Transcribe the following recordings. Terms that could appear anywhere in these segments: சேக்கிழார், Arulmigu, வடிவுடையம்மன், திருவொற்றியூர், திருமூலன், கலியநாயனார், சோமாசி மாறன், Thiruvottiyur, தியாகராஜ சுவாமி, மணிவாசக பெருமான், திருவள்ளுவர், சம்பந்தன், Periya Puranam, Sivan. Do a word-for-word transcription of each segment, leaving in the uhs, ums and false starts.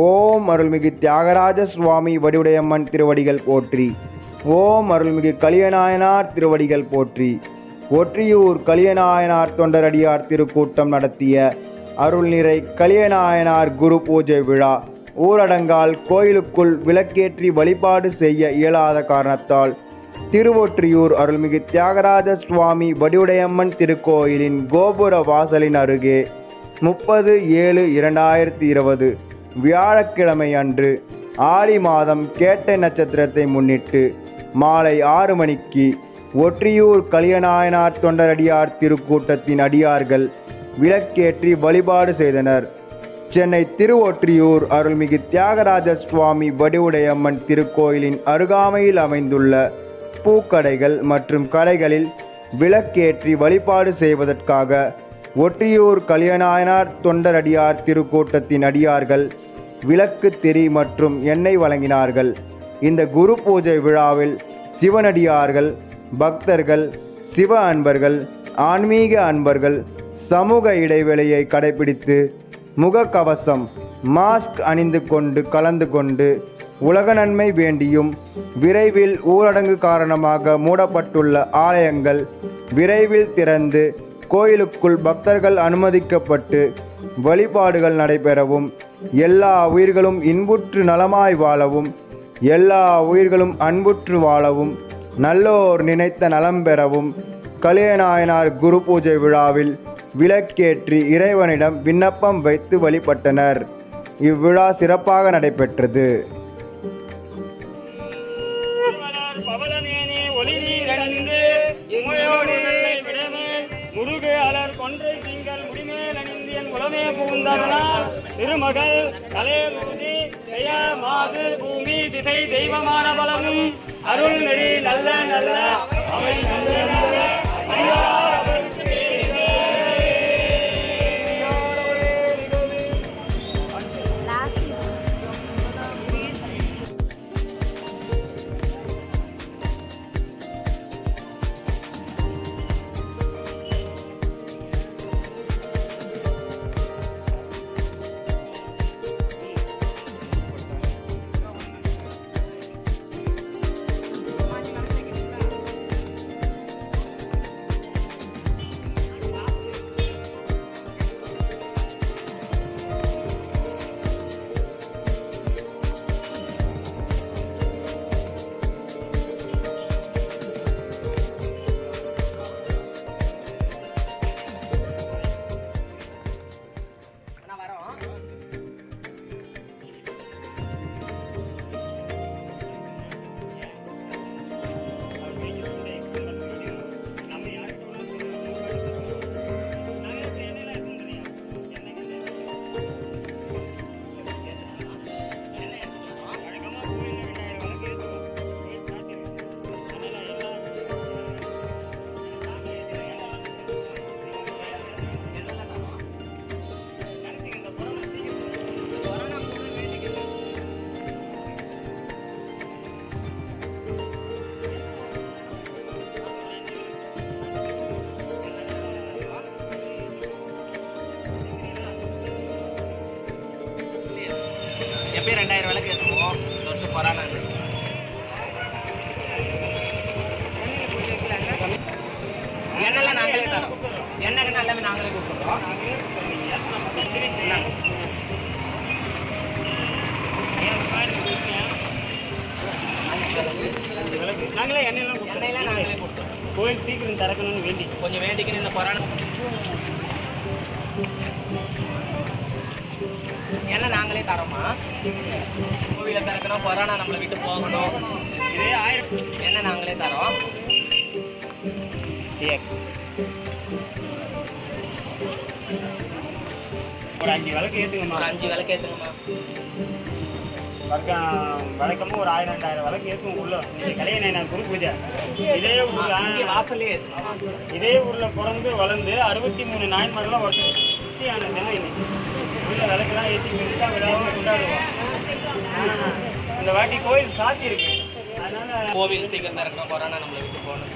ஓம் அருள்மிகு தியாகராஜ சுவாமி வடிவுடையம்மன் திருவடிகள் போற்றி. ஓம் அருள்மிகு கலியநாயனார் திருவடிகள் போற்றி. ஒற்றியூர் கலியநாயனார் தொண்டரடியார் திருக்கூட்டம் நடத்திய அருள்நிறை கலியநாயனார் குரு பூஜை விழா ஊரடங்கால் கோயிலுக்குள் விளக்கேற்றி வழிபாடு செய்ய இயலாத காரணத்தால் திருவொற்றியூர் அருள்மிகு தியாகராஜ சுவாமி வடிவுடையம்மன் திருக்கோயிலின் கோபுர வாசலின் அருகே முப்பது ஏழு இரண்டாயிரத்தி இருபது வியாழக்கிழமை அன்று ஆடி மாதம் கேட்டை நட்சத்திரத்தை முன்னிட்டு மாலை ஆறு மணிக்கு ஒற்றியூர் கலியநாயனார் தொண்டரடியார் திருக்கூட்டத்தின் அடியார்கள் விளக்கேற்றி வழிபாடு செய்தனர். சென்னை திருவொற்றியூர் அருள்மிகு தியாகராஜ சுவாமி வடிவுடையம்மன் திருக்கோயிலின் அருகாமையில் அமைந்துள்ள பூக்கடைகள் மற்றும் கடைகளில் விளக்கேற்றி வழிபாடு செய்வதற்காக ஒற்றியூர் கலியநாயனார் தொண்டரடியார் திருக்கூட்டத்தின் அடியார்கள் விளக்கு திரி மற்றும் எண்ணெய் வழங்கினார்கள். இந்த குரு பூஜை விழாவில் சிவனடியார்கள், பக்தர்கள், சிவ அன்பர்கள், ஆன்மீக அன்பர்கள் சமூக இடைவெளியை கடைபிடித்து முகக்கவசம், மாஸ்க் அணிந்து கொண்டு கலந்து கொண்டு உலக நன்மை வேண்டியும் விரைவில் ஊரடங்கு காரணமாக மூடப்பட்டுள்ள ஆலயங்கள் விரைவில் திறந்து கோயிலுக்குள் பக்தர்கள் அனுமதிக்கப்பட்டு வழிபாடுகள் நடைபெறவும் எல்லா உயிர்களும் இன்புற்று நலமாய் வாழவும் எல்லா உயிர்களும் அன்புற்று வாழவும் நல்லோர் நினைத்த நலம் பெறவும் கலியநாயனார் குரு பூஜை விழாவில் விளக்கேற்றி இறைவனிடம் விண்ணப்பம் வைத்து வழிபட்டனர். இவ்விழா சிறப்பாக நடைபெற்றது. திருமகள் கலையகுதி தயா மாது பூமி திசை தெய்வமான பலமும் அருள் நெறி நல்ல நல்ல அவை எப்பயும் ரெண்டாயிரம் விளக்கு ஏற்றுவோம். தொட்டு போராட்டம் எண்ணெய்லாம் நாங்களே தரோம். எண்ணெய்க்கு தான் எல்லாமே நாங்களே கொடுத்துருவோம். நாங்களே எண்ணெய்லாம் எண்ணெய்லாம் நாங்களே கொடுத்துருவோம். கோயில் சீக்கிரம் திறக்கணும்னு வேண்டி கொஞ்சம் வேண்டிக்கணும். இந்த போராட்டம் ஏன்னா நாங்களே தரோமா? கோவில திறக்கணும், கொரோனா நம்மளை விட்டு போகணும். இதே ஆயிரம் என்ன நாங்களே தரோம். ஒரு அஞ்சு விளக்கு ஏற்றுங்கம்மா. ஒரு அஞ்சு விளக்கு ஏற்றுங்கம்மா. வழக்கமாக ஒரு ஆயிரம் ரெண்டாயிரம் விளக்கு ஏற்றுவோம். உள்ள கலையநாயனார் குரு பூஜை இதே ஊரில் வாசலே இதே ஊரில் பிறந்து வளர்ந்து அறுபத்தி மூணு நாயன் மரலாம் ஒட்டியான தினம் இன்னைக்கு உள்ள விளக்கெல்லாம் ஏற்றி பெருசாக விழாவும் கொண்டாடுவோம். இந்த வாட்டி கோயில் சாத்தி இருக்கு. அதனால கோவில் சீக்கிரம் திறக்கணும். கொரோனா நம்மளை விட்டு போகணும்.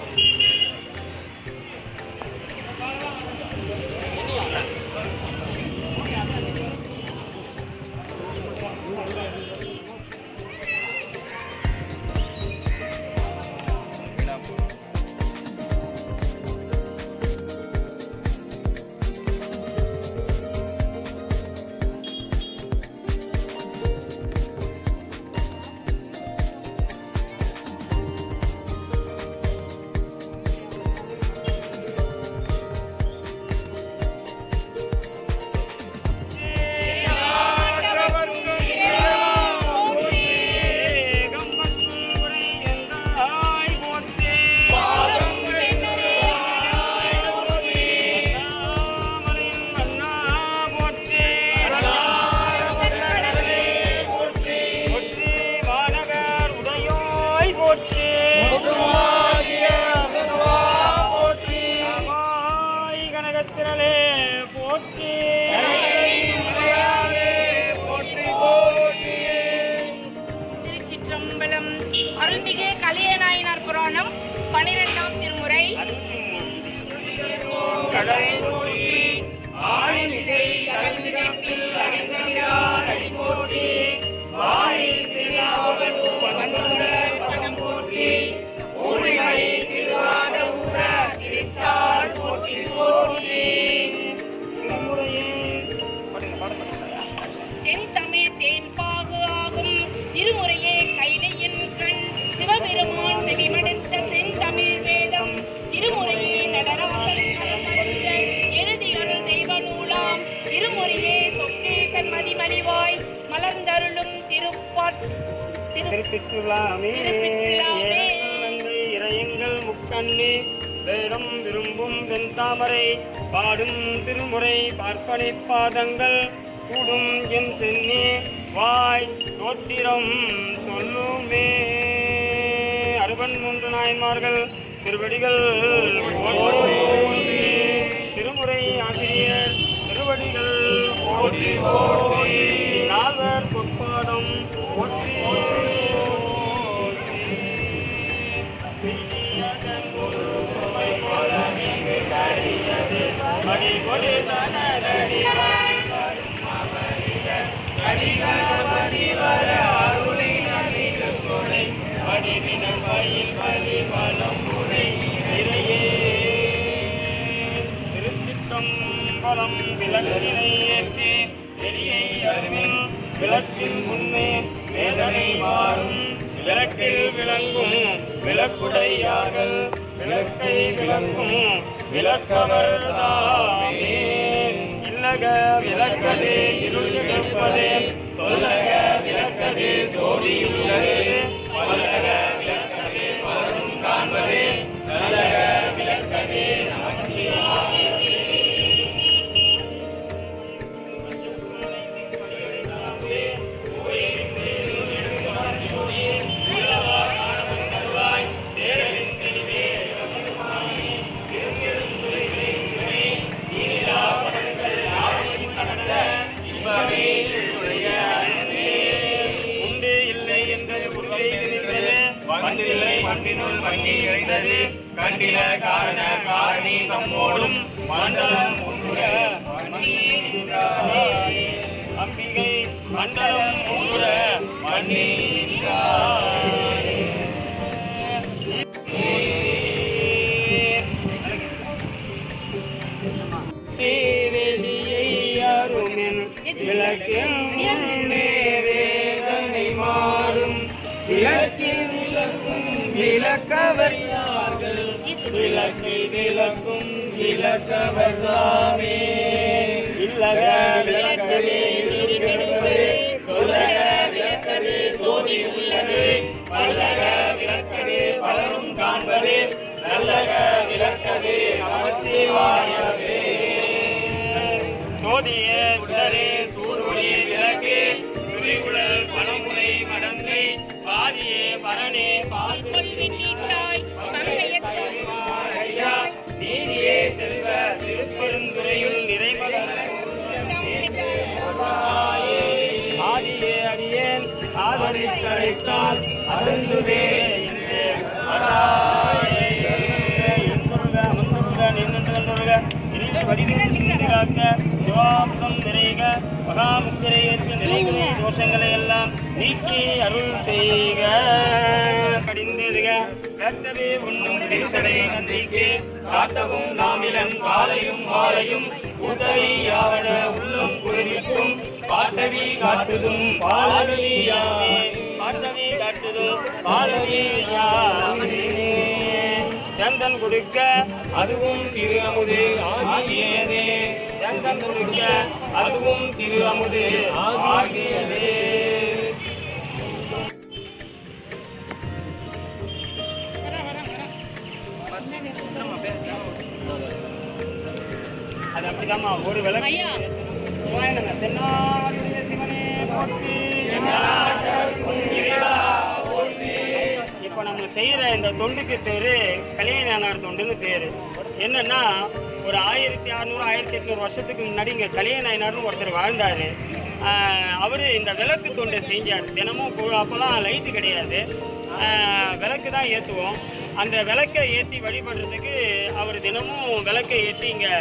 அந்த விளக்கை ஏற்றி வழிபடுறதுக்கு அவர் தினமும் விளக்கை ஏற்றி இங்கே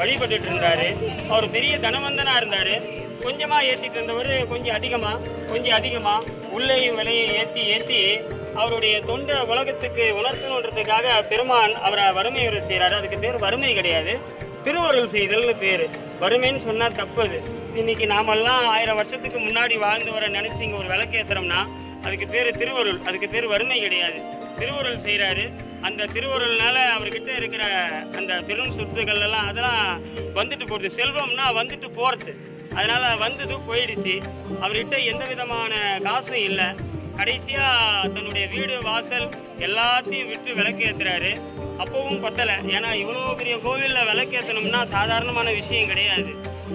வழிபட்டுட்டு இருந்தார். அவர் பெரிய தனவந்தனாக இருந்தார். கொஞ்சமாக ஏற்றிட்டு இருந்தவர் கொஞ்சம் அதிகமாக கொஞ்சம் அதிகமாக உள்ளேயும் விலையும் ஏற்றி ஏற்றி அவருடைய தொண்டை உலகத்துக்கு உணர்த்தணுன்றதுக்காக பெருமான் அவரை வறுமை உரை செய்கிறாரு. அதுக்கு பேர் வறுமை கிடையாது, திருவருள் செய்தல்னு பேர். வறுமைன்னு சொன்னால் தப்புது. இன்றைக்கி நாமெல்லாம் ஆயிரம் வருஷத்துக்கு முன்னாடி வாழ்ந்து வர நினச்சி இங்கே ஒரு விளக்கேற்றுறோம்னா அதுக்கு பேர் திருவருள், அதுக்கு பேர் வறுமை கிடையாது. திருவருள் செய்கிறாரு. அந்த திருவருள்னால அவர்கிட்ட இருக்கிற அந்த பெரும் சொத்துக்கள் எல்லாம் அதெல்லாம் வந்துட்டு போகிறது. செல்வம்னா வந்துட்டு போகிறது. அதனால் வந்தது போயிடுச்சு. அவர்கிட்ட எந்த விதமான காசும் இல்லை. கடைசியாக தன்னுடைய வீடு வாசல் எல்லாத்தையும் விட்டு விளக்கேற்றுறாரு. அப்பவும் பத்தலை. ஏன்னா இவ்வளோ பெரிய கோவிலில் விளக்கேற்றணும்னா சாதாரணமான விஷயம் கிடையாது.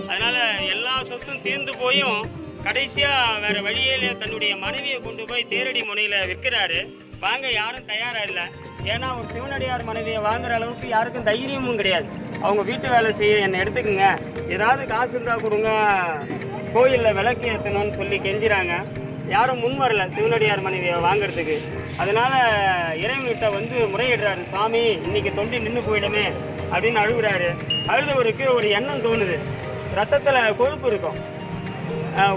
அதனால் எல்லா சொத்தும் தீர்ந்து போயும் கடைசியாக வேறு வழியிலே தன்னுடைய மனைவியை கொண்டு போய் தேரடி முனையில் விற்கிறாரு. வாங்க யாரும் தயாராக இல்லை. ஏன்னா ஒரு சிவனடியார் மனைவியை வாங்குற அளவுக்கு யாருக்கும் தைரியமும் கிடையாது. அவங்க வீட்டு வேலை செய்ய என்னை எடுத்துக்கோங்க, ஏதாவது காசு இருந்தால் கொடுங்க, கோயிலில் விளக்கு ஏற்றணும்னு சொல்லி கெஞ்சிறாங்க. யாரும் முன் வரல சிவனடியார் மனைவியை வாங்கிறதுக்கு. அதனால் இறைவன்கிட்ட வந்து முறையிடுறாரு, சாமி இன்னைக்கு தொண்டி நின்று போயிடுமே அப்படின்னு அழுகுறாரு. அழுதவருக்கு ஒரு எண்ணம் தோணுது, ரத்தத்தில் கொழுப்பு இருக்கும்,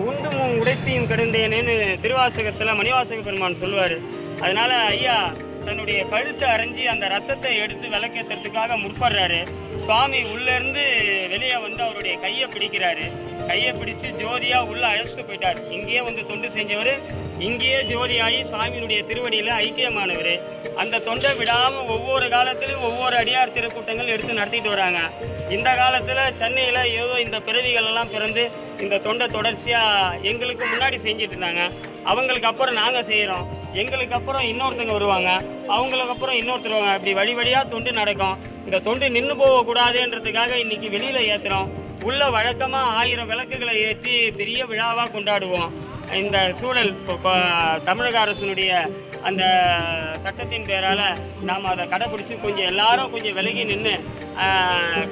உண்டும் உடைத்தியும் கிடந்தேனேன்னு திருவாசகத்தில் மணிவாசக பெருமான் சொல்லுவார். அதனால் ஐயா தன்னுடைய கழுத்தை அரைஞ்சி அந்த ரத்தத்தை எடுத்து விளக்கேற்றுறதுக்காக முற்படுறாரு. சுவாமி உள்ளேருந்து வெளியே வந்து அவருடைய கையை பிடிக்கிறாரு. கையை பிடிச்சு ஜோதியாக உள்ளே அழைச்சிட்டு போயிட்டார். இங்கேயே வந்து தொண்டு செஞ்சவர், இங்கேயே ஜோதியாகி சுவாமியினுடைய திருவடியில் ஐக்கியமானவர். அந்த தொண்டை விடாமல் ஒவ்வொரு காலத்திலும் ஒவ்வொரு அடியார் திருக்கூட்டங்கள் எடுத்து நடத்திட்டு வராங்க. இந்த காலத்தில் சென்னையில் ஏதோ இந்த பிறவிகளெல்லாம் பிறந்து இந்த தொண்டை தொடர்ச்சியாக எங்களுக்கு முன்னாடி செஞ்சுட்டு இருந்தாங்க. அவங்களுக்கு அப்புறம் நாங்கள் செய்கிறோம், எங்களுக்கு அப்புறம் இன்னொருத்தங்க வருவாங்க, அவங்களுக்கு அப்புறம் இன்னொருத்தர் வருவாங்க. இப்படி வழி வழியாக தொண்டு நடக்கும். இந்த தொண்டு நின்று போகக்கூடாதுன்றதுக்காக இன்றைக்கி வெளியில் ஏற்றுறோம். உள்ள வழக்கமாக ஆயிரம் விளக்குகளை ஏற்றி பெரிய விழாவாக கொண்டாடுவோம். இந்த சூழல் இப்போ தமிழக அரசினுடைய அந்த சட்டத்தின் பேரால் நாம் அதை கடைப்பிடிச்சி கொஞ்சம் எல்லாரும் கொஞ்சம் விலகி நின்று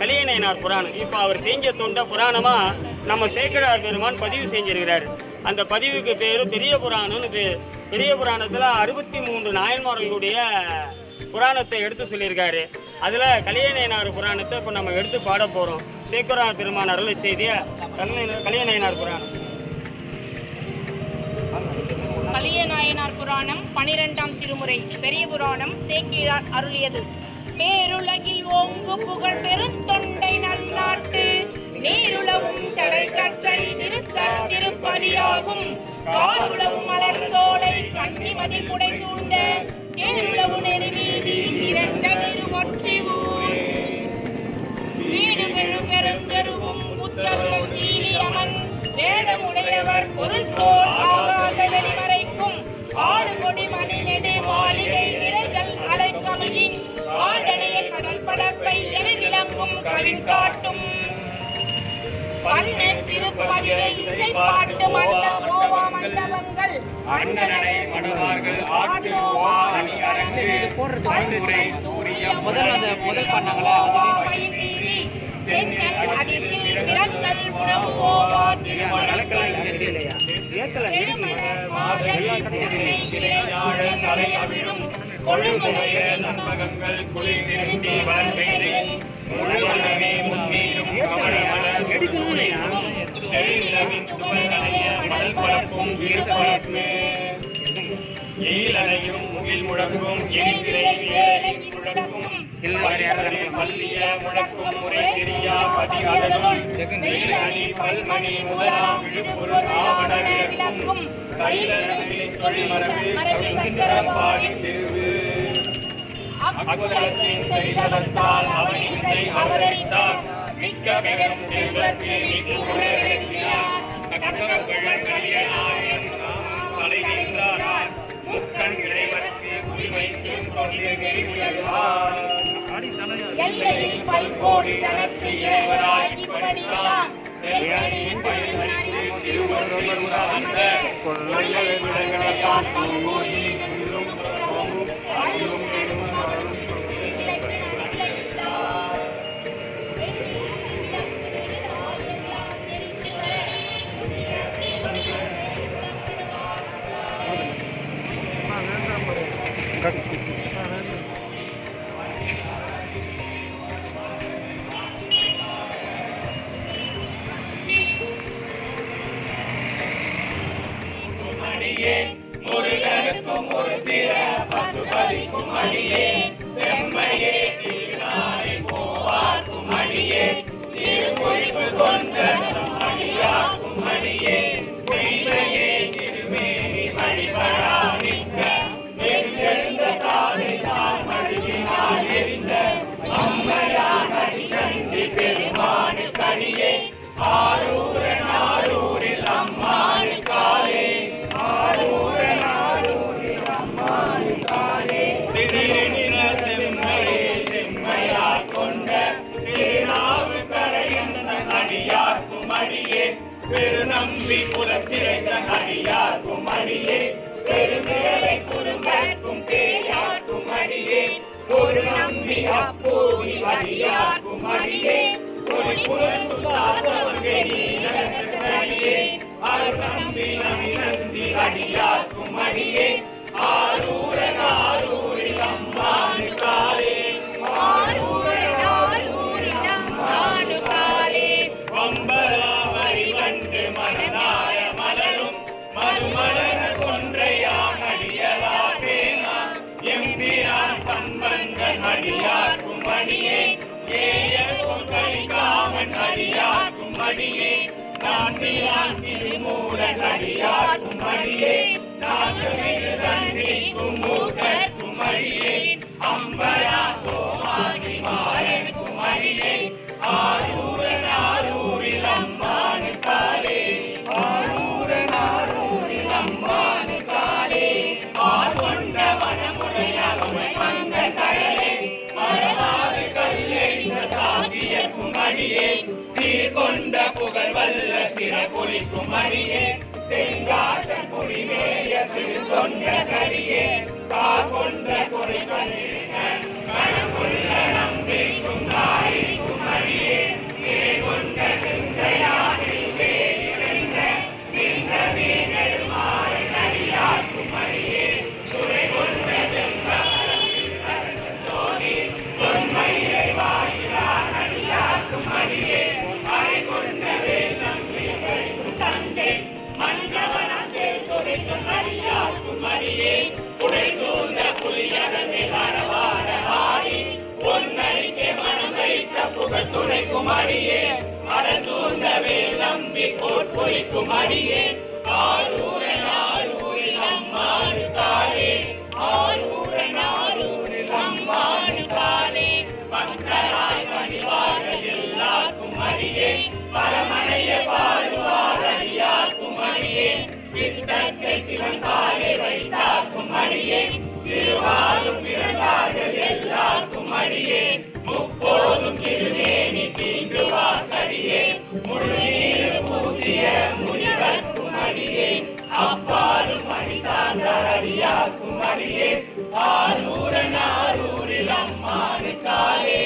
கலியநயனார் புராணம் இப்போ அவர் செஞ்ச தொண்டை புராணமாக நம்ம சேக்கிழார் பெருமான் பதிவு செஞ்சிருக்கிறார். அந்த பதிவுக்கு பேர் பெரிய புராணம்னு பேர். பெரிய புராணத்தில் அறுபத்தி மூன்று நாயன்மார்களுடைய புராணத்தை எடுத்து சொல்லியிருக்காரு. அதில் கலியநயனார் புராணத்தை இப்போ நம்ம எடுத்து பாட போகிறோம். சேக்கிழார் பெருமான் அருளச் செய்திய கலியநயனார் புராணம். கலியநயனார் புராணம் பனிரெண்டாம் திருமுறை. பெரிய புராணம் சேக்கிழார் அருளியது. பேருலகில் ஓங்கு புகழ் பெருந்தொண்டை நல்லாட்டு நீருளவும் சடைக்கற்றை நிறுத்த திருப்பதியாகும் காருளவும் மலர்தோலை கண்ணிமதி புடை சூழ்ந்த கேருளவு நெறிவீதி திரண்ட திருமொற்றிவூர் வீடு பெரு பெருந்தருவும் புத்தருவும் கீழியமன் வேடமுடையவர் பொருள்போல் ஆகாத வெளிமறைக்கும் ஆடு கொடி மணி நெடு மாளிகை விரைகள் அலைக்கமிழின் ஆடனைய கடல் படப்பை எளிவிளங்கும் கவிழ்காட்டும் பன்னெ திருப்பதிகை இசை பாட்டு மண்ட கோவா மண்டபங்கள் அண்ணனடை மணவார்கள் ஆட்டு கோவா அணி அரங்கு பன்முறை சூரிய முதல்ல முதல் பண்ணங்களா அதுவே டிவி செங்கல் அடிக்கில் விரங்கள் உணவு கோவா திருமணங்கள் இல்லையா ஏக்கல இடிக்கு எல்லா கட்டிலே திரையாட தலை அவிழும் கொழுமுடைய நண்பகங்கள் குளி நிறுத்தி வாழ்க்கையை முழுவனவே முன்னேறும் கமலமல அவரை மிக்க பெரும் செல்வத்தை நிற்குறேன் கற்றவர்கள் கலியநாயன் தலை நின்றார் முக்கண் இறைவனுக்கு குறிவைத்தும் கொண்டிருக்கிறார் எல்லையில் பல்கோடி தனத்து இறைவராய் படித்தார் செல்வனின் பயன்படுத்தி திருவள்ளுவர் அந்த கொள்ளைகள் விடங்களைத்தான் கூறி இல்லும் அல்லும் பெரும் Gracias. தவிக்கும் அடியே செம்மையே சீராய் போவாக்கும் அடியே திருமுறிப்பு கொண்ட அடியாக்கும் அடியே பொய்மையே திருமேனி வழிபடா நிற்க நெருங்கெழுந்த காதையால் மடியினால் எரிந்த அம்மையான் அடிச்சந்தி பெருமானுக்கடியே ஆரூரன் ஆரூரில் அம்மானுக்காலே திருநம்பி புலச்சிறைந்த அடியார்க்கும் அடியே பெருமேலை குறும்பற்கும் பேயார்க்கும் அடியே ஒரு நம்பி அப்போவி அடியார்க்கும் அடியே ஒரு புலன்பு சாத்தவர்கள் நீலகத்தின் அடியே அரு நம்பி நம்பி அடியார்க்கும் அடியே ஆரூரன் ஆரூரில் அம்மானு காலே ஆரூரன் ஆரூரில் அம்மானு காலே வம்பரா மனநாய மலரும் மறுமலர கொன்றையான் அடியலா பேனா எம்பிரான் சம்பந்தன் அடியார்க்கும் அடியே ஏயர்க்கும் கலிகாமன் அடியார்க்கும் அடியே நாம்பிரான் திருமூலன் அடியார்க்கும் அடியே நாகமிகு தன்னிக்கும் மூகற்கும் அடியே அம்பரா சோமாசி மாறனுக்கும் அடியே ஆரூரன் ஆரூரில் அம்மானு காலே ஆரூரன் ஆரூரில் அம்மானு காலே ஆர்கொண்ட வனமுடையவமை வந்த கழலே மரபாறு கல்லெறிந்த சாகியக்கும் அடியே சீர்கொண்ட புகழ்வல்ல சிறகுளிக்கும் அடியே செங்காட்டன் குடிமேய திருத்தொண்ட கரியே காகொண்ட கொடிகளே கணக்குள்ள நம்பிக்கும் தாய்க்கும் அடியே மேற்கொண்ட சிந்தையானில் வேலி வென்ற நின்ற வீணெடுமாறு நடிகாக்கும் அடியே துறை கொண்ட செங்கத்தில் சோதி தொன்மையை வாயிலா நடிகாக்கும் அடியே அறை கொண்ட வேல் நம்பி கழிக்கும் தங்கை மனிதவனத்தில் துறைக்கும் அடியாக்கும் அடியே உடை சூழ்ந்த புலியரமே அரவாட ஆடி பொன்னறிக்கை மனம் வைத்த புகழ் துணைக்கும் அடியே மரசூழ்ந்த வேல் நம்பி போர்பொழிக்கும் அடியே ஆரூரன் ஆரூரில் அம்மானு காலே ஆரூரன் ஆரூரில் அம்மானு காலே பக்தராய் பணிவார எல்லாக்கும் அடியே பரமனைய பாடுவார் அடியாக்கும் அடியே சித்தத்தை சிவன் காலை வைத்தாக்கும் அடியே திருவாலும் பிறந்தார்கள் எல்லாக்கும் அடியே முப்போதும் திருமேனி தீண்டுவாக்கடியே முழுநீர் பூசிய முனிவர்க்கும் அடியே அப்பாலும் அடி சார்ந்தார் அடியாக்கும் அடியே ஆரூரன் ஆரூரில் அம்மானு காலே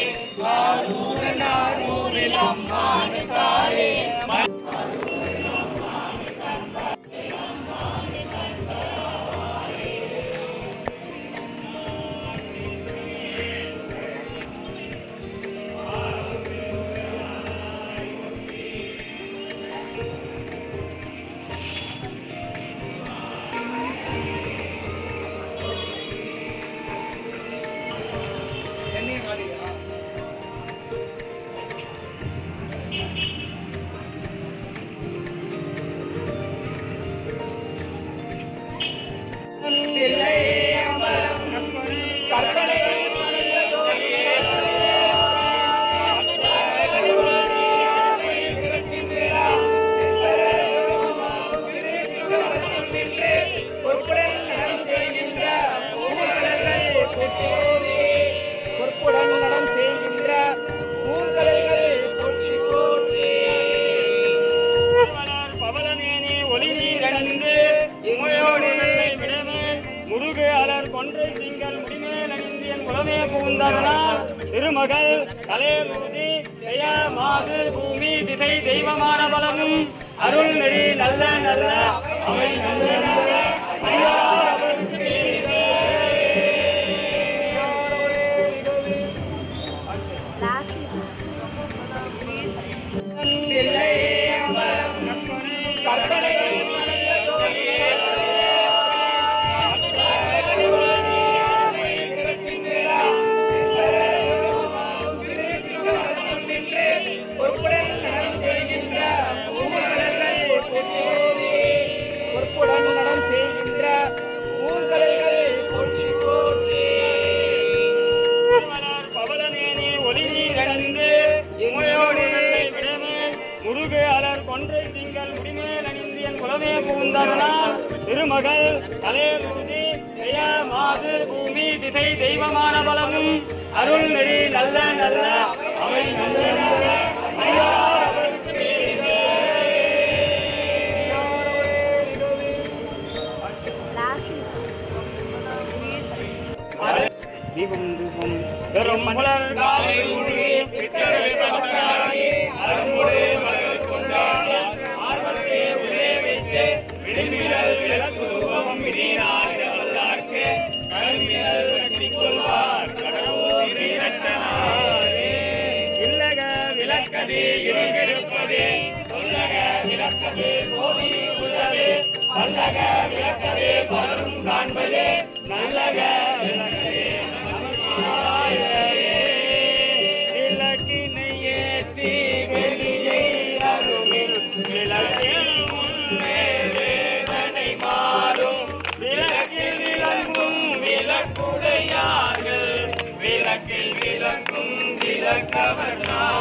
ஆரூரன் ஆரூரில் அம்மானு காலே ஒன்றை திங்கள் முடிமேல் அணிந்து என் குலமே புகுந்ததனால் திருமகள் கலையருதி ஜெய மாது பூமி திசை தெய்வமான பலமும் அருள் நெறி நல்ல நல்ல அவை நல்ல நல்ல பெரும் மலர் காலை மூழ்கி பித்தளை பவனாகி அரும்பொழு மலர் கொண்டாட ஆர்வத்தை உள்ளே வைத்து விடுமிடல் விளக்கு ரூபம் விதினாக வல்லாக்கு கருமிடல் வெட்டி கொள்வார் கடவுள் விரட்டனாரே இல்லக விளக்கதே இருங்கெடுப்பதே உள்ளக விளக்கதே கோதி உள்ளதே அல்லக விளக்கதே பலரும் காண்பதே நல்லக விளக்கதே Come on now.